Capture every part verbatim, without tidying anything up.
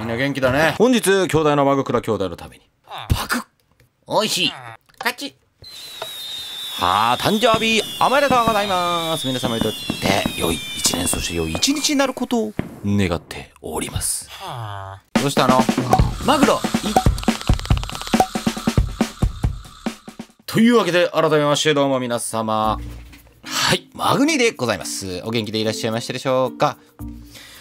みんな元気だね。本日、兄弟のマグクラ兄弟のためにパクッ、おいしいカチッ。はあ、誕生日おめでとうございます。皆様にとって良い一年、そして良い一日になることを願っております。どうしたのマグロというわけで、改めましてどうも皆様、はい、マグニでございます。お元気でいらっしゃいましたでしょうか。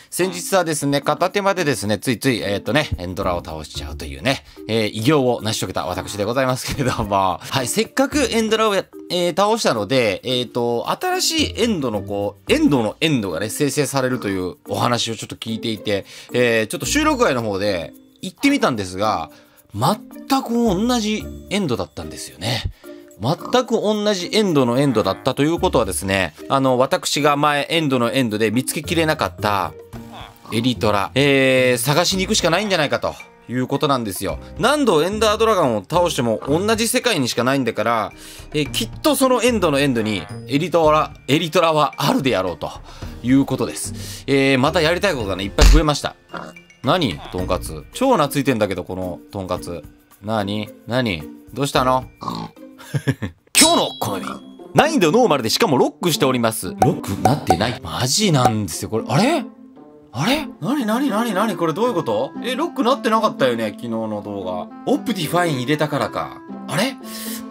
先日はですね、片手までですね、ついつい、えー、っとね、エンドラを倒しちゃうというね、えー、偉業を成し遂げた私でございますけれども、はい、せっかくエンドラをや、えー、倒したので、えー、っと、新しいエンドのこう、エンドのエンドがね、生成されるというお話をちょっと聞いていて、えー、ちょっと収録外の方で行ってみたんですが、全く同じエンドだったんですよね。全く同じエンドのエンドだったということはですね、あの、私が前エンドのエンドで見つけきれなかったエリトラ、えー、探しに行くしかないんじゃないかということなんですよ。何度エンダードラガンを倒しても同じ世界にしかないんだから、えー、きっとそのエンドのエンドにエリトラ、エリトラはあるでやろうということです。えー、またやりたいことがね、いっぱい増えました。何とんかつ。超懐いてんだけど、このとんかつ。なになにどうしたの今日の好み。難易度ノーマルで、しかもロックしております。ロックなってない。マジなんですよ、これ。あれあれなになになになにこれどういうこと？え、ロックなってなかったよね、昨日の動画。オプティファイン入れたからか。あれ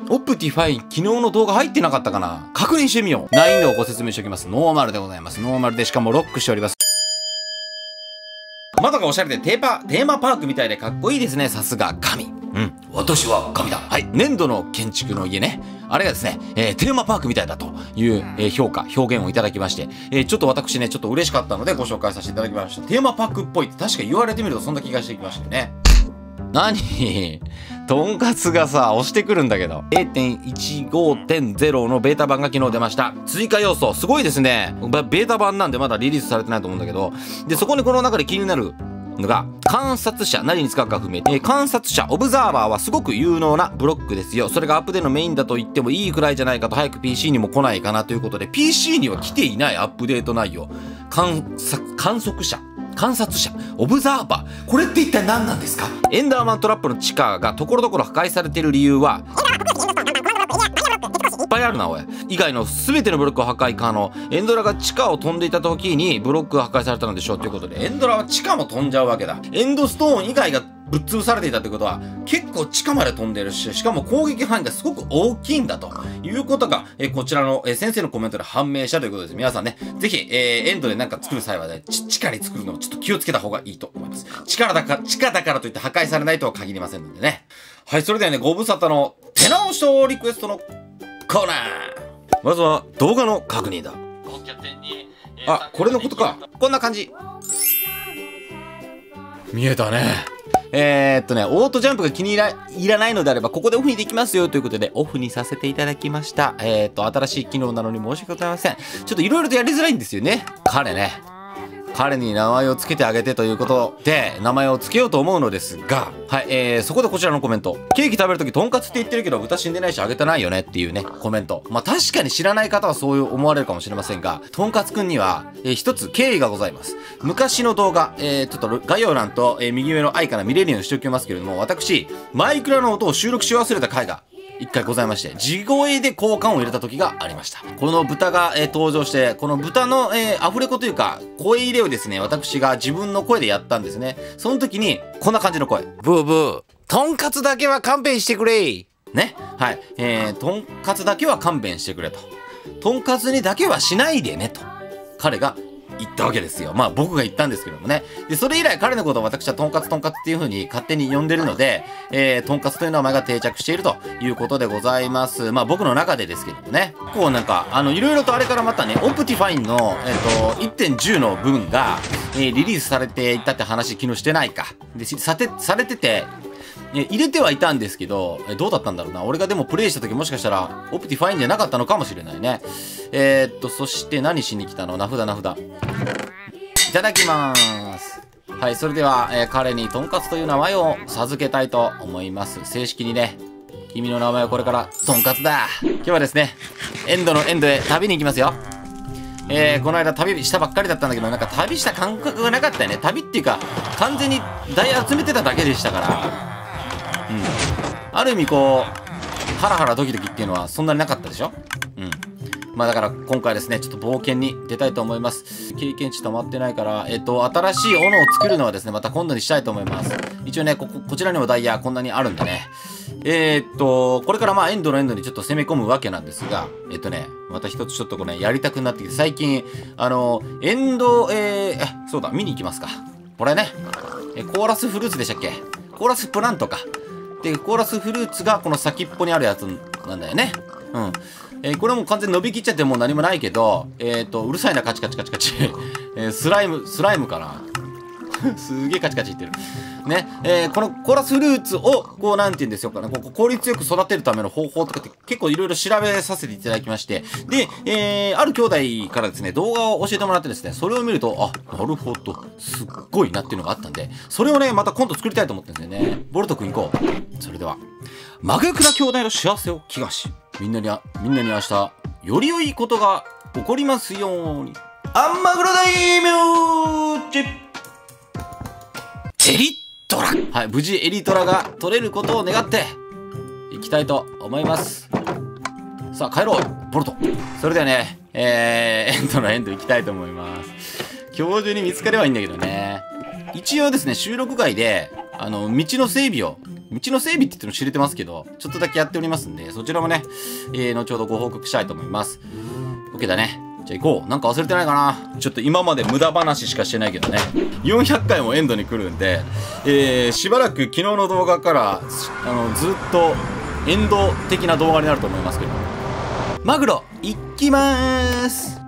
オプティファイン、昨日の動画入ってなかったかな。確認してみよう。難易度をご説明しておきます。ノーマルでございます。ノーマルで、しかもロックしております。窓がおしゃれでテーパ、テーマパークみたいでかっこいいですね。さすが神。うん。私は神だ。はい。粘土の建築の家ね。あれがですね、えー、テーマパークみたいだという、えー、評価、表現をいただきまして、えー、ちょっと私ね、ちょっと嬉しかったのでご紹介させていただきました。テーマパークっぽいって確か言われてみるとそんな気がしてきましたね。なにとんかつがさ、押してくるんだけど。ゼロ てん いちご てん ゼロ のベータ版が昨日出ました。追加要素、すごいですね。ベータ版なんでまだリリースされてないと思うんだけど。で、そこにこの中で気になるのが、観察者、何に使うか不明。えー、観察者、オブザーバーはすごく有能なブロックですよ。それがアップデートのメインだと言ってもいいくらいじゃないかと、早く ピーシー にも来ないかなということで、ピーシー には来ていないアップデート内容。観察、観測者。観察者、オブザーバー。これって一体何なんですか？エンダーマントラップの地下がところどころ破壊されている理由は、いっぱいあるな、おい。以外の全てのブロックを破壊可能。エンドラが地下を飛んでいた時にブロックが破壊されたのでしょうということで、エンドラは地下も飛んじゃうわけだ。エンドストーン以外がぶっ潰されていたってことは、結構地下まで飛んでるし、しかも攻撃範囲がすごく大きいんだということが、えー、こちらの、えー、先生のコメントで判明したということです。皆さんね、ぜひ、えー、エンドでなんか作る際はね、地下に作るのをちょっと気をつけた方がいいと思います。地下だから、地下だからといって破壊されないとは限りませんのでね。はい、それではね、ご無沙汰の手直しとリクエストのコーナー。まずは動画の確認だ。あ、これのことか。こんな感じ。見えたね。えーっとね、オートジャンプが気にいら、いらないのであれば、ここでオフにできますよということで、オフにさせていただきました。えーっと、新しい機能なのに申し訳ございません。ちょっといろいろとやりづらいんですよね。彼ね。彼に名前を付けてあげてということで、名前を付けようと思うのですが、はい、えー、そこでこちらのコメント。ケーキ食べるとき、とんかつって言ってるけど、豚死んでないしあげてないよねっていうね、コメント。まあ、確かに知らない方はそういう思われるかもしれませんが、とんかつくんには、えー、一つ経緯がございます。昔の動画、えー、ちょっと概要欄と、えー、右上の愛から見れるようにしておきますけれども、私、マイクラの音を収録し忘れた回が、一回ございまして、地声で交換を入れた時がありました。この豚が、えー、登場して、この豚の、えー、アフレコというか、声入れをですね、私が自分の声でやったんですね。その時に、こんな感じの声。ブーブー、とんかつだけは勘弁してくれね。はい。えー、とんかつだけは勘弁してくれと。とんかつにだけはしないでね、と。彼が、言ったわけですよ。まあ僕が言ったんですけどもね。で、それ以来彼のことを私はトンカツトンカツっていう風に勝手に呼んでるので、えー、トンカツという名前が定着しているということでございます。まあ僕の中でですけどもね。こうなんか、あの、いろいろとあれからまたね、オプティファインの、えっと、いってんじゅう の部分が、えー、リリースされていたって話昨日してないか。で、さて、されてて、入れてはいたんですけど、どうだったんだろうな。俺がでもプレイした時もしかしたら、オプティファインじゃなかったのかもしれないね。えー、っと、そして何しに来たの？名札名札。いただきまーす。はい、それでは、えー、彼にとんかつという名前を授けたいと思います。正式にね、君の名前はこれからとんかつだ。今日はですね、エンドのエンドへ旅に行きますよ。えー、この間旅したばっかりだったんだけど、なんか旅した感覚がなかったよね。旅っていうか、完全に台集めてただけでしたから。うん。ある意味こう、ハラハラドキドキっていうのはそんなになかったでしょ。うん。まあだから今回ですね、ちょっと冒険に出たいと思います。経験値溜まってないから、えっと、新しい斧を作るのはですね、また今度にしたいと思います。一応ね、こ、こちらにもダイヤこんなにあるんでね。えー、っと、これからまあエンドのエンドにちょっと攻め込むわけなんですが、えっとね、また一つちょっとこれ、ね、やりたくなってきて、最近、あの、エンド、えー、え、そうだ、見に行きますか。これね、え、コーラスフルーツでしたっけ？コーラスプラントか。で、コーラスフルーツがこの先っぽにあるやつなんだよね。うん。えー、これも完全に伸びきっちゃってもう何もないけど、えー、っと、うるさいな、カチカチカチカチ。えー、スライム、スライムかなすげえカチカチいってる。ね。えー、このコーラスフルーツを、こう、なんて言うんですよかね。こう効率よく育てるための方法とかって結構いろいろ調べさせていただきまして。で、えー、ある兄弟からですね、動画を教えてもらってですね、それを見ると、あ、なるほど。すっごいなっていうのがあったんで、それをね、また今度作りたいと思ってるんですよね。ボルト君行こう。それでは、マグクラ兄弟の幸せを祈願し、みんなにあ、みんなに明日、より良いことが起こりますように。アンマグロ大名チップエリトラ、はい、無事エリトラが取れることを願っていきたいと思います。さあ帰ろうボルト。それではね、えー、エンドのエンドいきたいと思います。今日中に見つかればいいんだけどね。一応ですね、収録外であの道の整備を道の整備って言っても知れてますけど、ちょっとだけやっておりますんで、そちらもね、えー、後ほどご報告したいと思います。 OK だね。じゃあ行こう。なんか忘れてないかな。ちょっと今まで無駄話しかしてないけどね。よんひゃっかいもエンドに来るんで、えー、しばらく昨日の動画から、あの、ずっとエンド的な動画になると思いますけど。マグロ、行きまーす。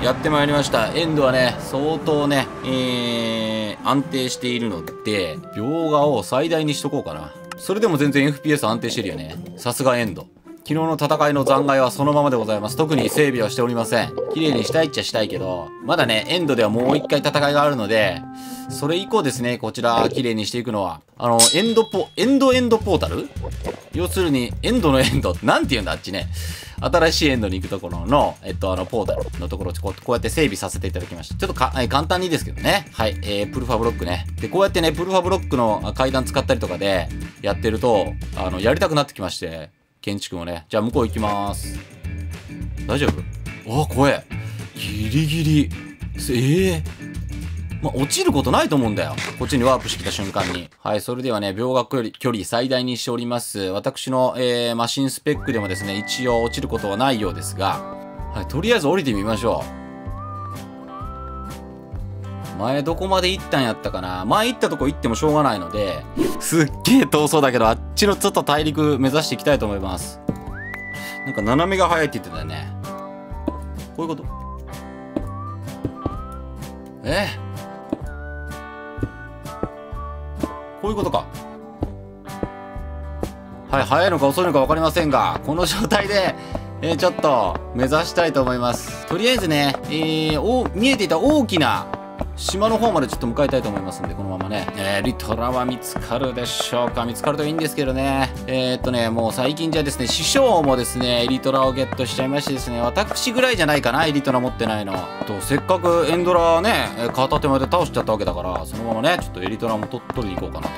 やってまいりました。エンドはね、相当ね、えー、安定しているので、描画を最大にしとこうかな。それでも全然 エフピーエス 安定してるよね。さすがエンド。昨日の戦いの残骸はそのままでございます。特に整備はしておりません。綺麗にしたいっちゃしたいけど、まだね、エンドではもう一回戦いがあるので、それ以降ですね、こちら綺麗にしていくのは、あの、エンドポ、エンドエンドポータル？要するに、エンドのエンド、なんて言うんだ、あっちね。新しいエンドに行くところの、えっと、あの、ポータルのところをこう、こうやって整備させていただきました。ちょっとか、はい、簡単にですけどね。はい、えー、プルファブロックね。で、こうやってね、プルファブロックの階段使ったりとかで、やってると、あの、やりたくなってきまして、建築をね。じゃあ向こう行きまーす。大丈夫？あー、怖え。ギリギリ。ええー。まあ、落ちることないと思うんだよ。こっちにワープしてきた瞬間に。はい、それではね、秒角より距離最大にしております。私の、えー、マシンスペックでもですね、一応落ちることはないようですが、はい、とりあえず降りてみましょう。前どこまで行ったんやったかな？前行ったとこ行ってもしょうがないので、すっげえ遠そうだけど、あっちのちょっと大陸目指していきたいと思います。なんか斜めが速いって言ってたよね。こういうこと？え？こういうことか。はい、速いのか遅いのか分かりませんが、この状態で、えー、ちょっと目指したいと思います。とりあえずね、えー、お、見えていた大きな島の方までちょっと向かいたいと思いますんで、このままね。えー、リトラは見つかるでしょうか。見つかるといいんですけどね。えー、っとね、もう最近じゃですね、師匠もですね、リトラをゲットしちゃいましてですね、私ぐらいじゃないかな、リトラ持ってないの。と、せっかくエンドラね、片手まで倒しちゃったわけだから、そのままね、ちょっとエリトラも取っていこうかなと。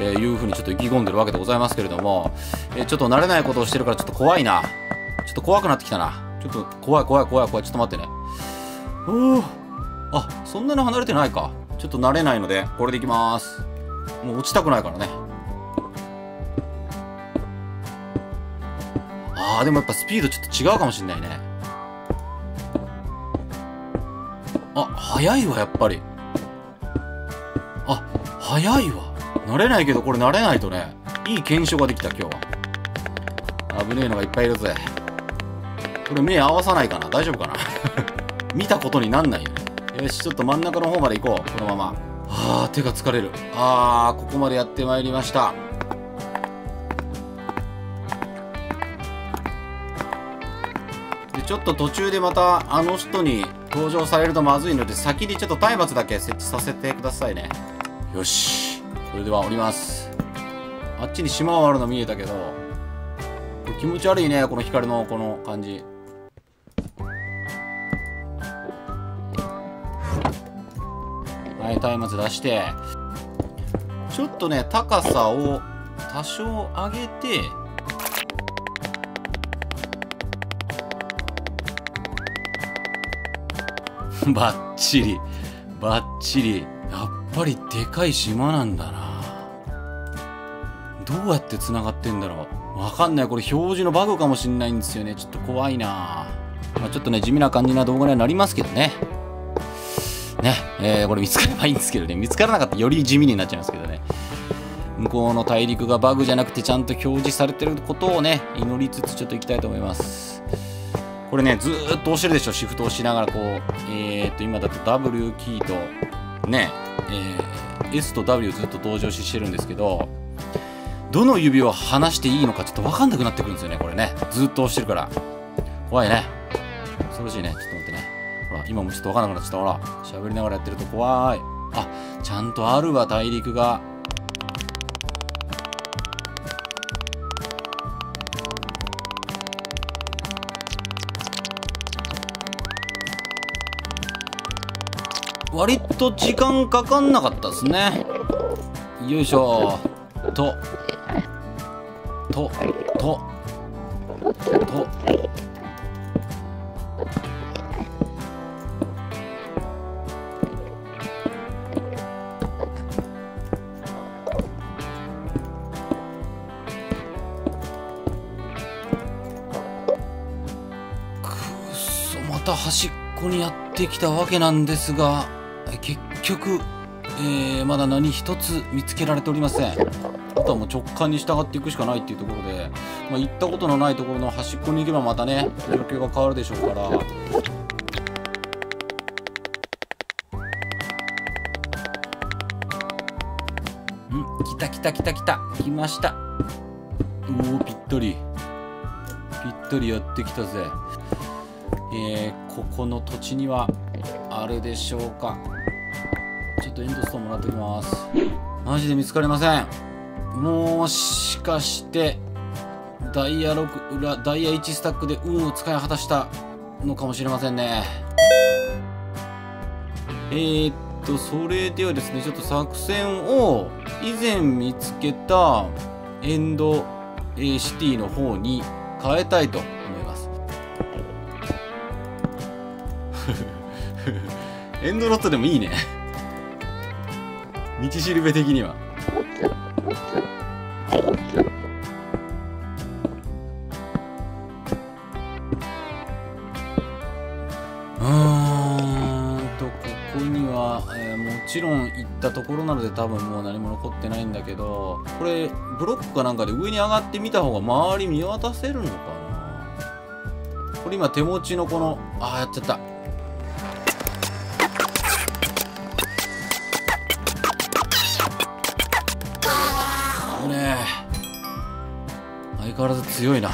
えー、いうふうにちょっと意気込んでるわけでございますけれども、えー、ちょっと慣れないことをしてるからちょっと怖いな。ちょっと怖くなってきたな。ちょっと怖い怖い怖い怖い。ちょっと待ってね。うー。あ、そんなに離れてないか。ちょっと慣れないので、これでいきまーす。もう落ちたくないからね。あー、でもやっぱスピードちょっと違うかもしんないね。あ、速いわ、やっぱり。あ、速いわ。慣れないけど、これ慣れないとね、いい検証ができた、今日は。危ねえのがいっぱいいるぜ。これ目合わさないかな？大丈夫かな？見たことになんないよね。よし、ちょっと真ん中の方まで行こう。このまま。ああ、手が疲れる。ああ、ここまでやってまいりました。で、ちょっと途中でまたあの人に登場されるとまずいので、先にちょっと松明だけ設置させてくださいね。よし。それでは降ります。あっちに島があるの見えたけど、気持ち悪いね、この光のこの感じ。えー、松明出してちょっとね高さを多少上げて、バッチリバッチリ、やっぱりでかい島なんだな。どうやってつながってんだろう、わかんない。これ表示のバグかもしんないんですよね。ちょっと怖いな。まあ、ちょっとね地味な感じな動画にはなりますけどねね、えー、これ見つかればいいんですけどね、見つからなかったらより地味になっちゃいますけどね。向こうの大陸がバグじゃなくてちゃんと表示されてることをね祈りつつちょっと行きたいと思います。これねずーっと押してるでしょ、シフト押しながらこう、えーっと今だと ダブリュー キーとね、えー、S と ダブリュー ずっと同時押ししてるんですけど、どの指を離していいのかちょっと分かんなくなってくるんですよね、これねずっと押してるから。怖いね、恐ろしいね。ちょっと待ってね、ほら今もちょっと分かんなくなっちゃった。ほら喋りながらやってると怖い。あ、ちゃんとあるわ大陸が。割と時間かかんなかったですね。よいしょーととととくっそ、また端っこにやってきたわけなんですが、結局、えー、まだ何一つ見つけられておりません。あとはもう直感に従っていくしかないっていうところで、まあ、行ったことのないところの端っこに行けばまたね状況が変わるでしょうから。ん、来た来た来た来た、来ました。おお、ぴったりぴったりやってきたぜ。えー、ここの土地にはあるでしょうか。ちょっとエンドストーンもらっておきます。マジで見つかりません。もしかしてダイヤろく裏ダイヤいちスタックで運を使い果たしたのかもしれませんね。えー、っとそれではですね、ちょっと作戦を以前見つけたエンド、えー、シティの方に変えたいと思いますエンドロットでもいいね道しるべ的には。うーんと、ここには、えー、もちろん行ったところなので多分もう何も残ってないんだけど、これブロックかなんかで上に上がってみた方が周り見渡せるのかな。これ今手持ちのこの、あーやっちゃった、相変わらず強いな。ち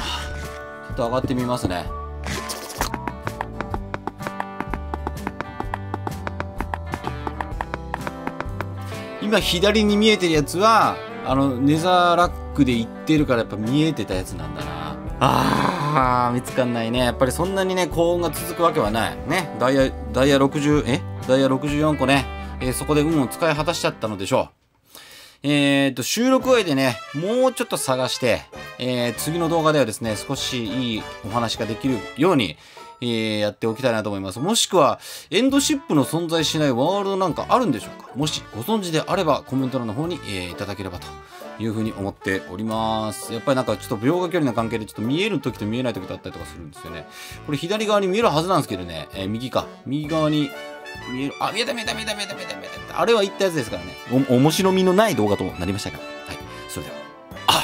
ょっと上がってみますね。今左に見えてるやつはあのネザーラックで行ってるからやっぱ見えてたやつなんだな。あー見つかんないね。やっぱりそんなにね高温が続くわけはないね。ダイヤダイヤろくじゅうえダイヤろくじゅうよんこね、えー、そこで運を使い果たしちゃったのでしょう。えっと収録終えてねもうちょっと探して。えー、次の動画ではですね、少しいいお話ができるように、えー、やっておきたいなと思います。もしくは、エンドシップの存在しないワールドなんかあるんでしょうか？もしご存知であれば、コメント欄の方に、えー、いただければというふうに思っております。やっぱりなんかちょっと描画距離の関係で、ちょっと見える時と見えない時だったりとかするんですよね。これ左側に見えるはずなんですけどね、えー、右か。右側に見える。あ、見えた見えた見えた見えた見えた見えた。あれは言ったやつですからね。お、面白みのない動画となりましたが。はい。それでは。あ！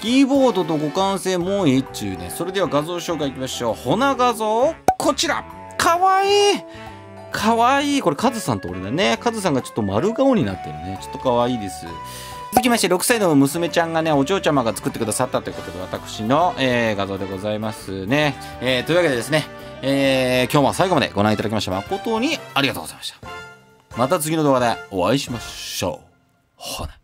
キーボードと互換性もいいっちゅうね。それでは画像紹介いきましょう。ほな画像、こちらかわいいかわいい。これカズさんと俺だね。カズさんがちょっと丸顔になってるね。ちょっとかわいいです。続きましてろくさいの娘ちゃんがね、お嬢ちゃまが作ってくださったということで、私の、えー、画像でございますね。えー、というわけでですね、えー、今日も最後までご覧いただきまして誠にありがとうございました。また次の動画でお会いしましょう。ほな。